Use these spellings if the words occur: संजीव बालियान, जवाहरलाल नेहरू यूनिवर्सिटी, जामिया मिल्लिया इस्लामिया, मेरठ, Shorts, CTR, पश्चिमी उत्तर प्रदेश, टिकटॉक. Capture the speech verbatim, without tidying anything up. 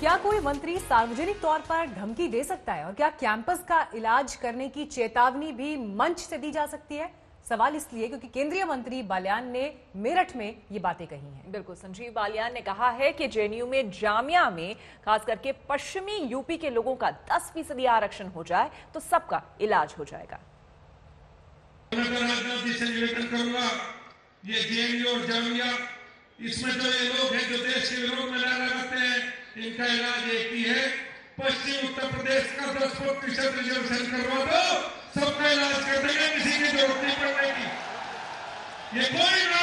क्या कोई मंत्री सार्वजनिक तौर पर धमकी दे सकता है और क्या कैंपस का इलाज करने की चेतावनी भी मंच से दी जा सकती है? सवाल इसलिए क्योंकि केंद्रीय मंत्री बालियान ने मेरठ में ये बातें कही हैं। बिल्कुल, संजीव बालियान ने कहा है कि जेएनयू में जामिया में खास करके पश्चिमी यूपी के लोगों का दस फीसदी आरक्षण हो जाए तो सबका इलाज हो जाएगा। ये जेएनयू और जामिया, इसमें जो ये लोग हैं जो देश के विरोध में नारा लगाते हैं, इनका इलाज एक ही है, पश्चिमी उत्तर प्रदेश का दस प्रतिशत रिजर्वेशन करवा दो, सबका इलाज कर देंगे, किसी की जरूरत नहीं पड़ेगी। ये कोई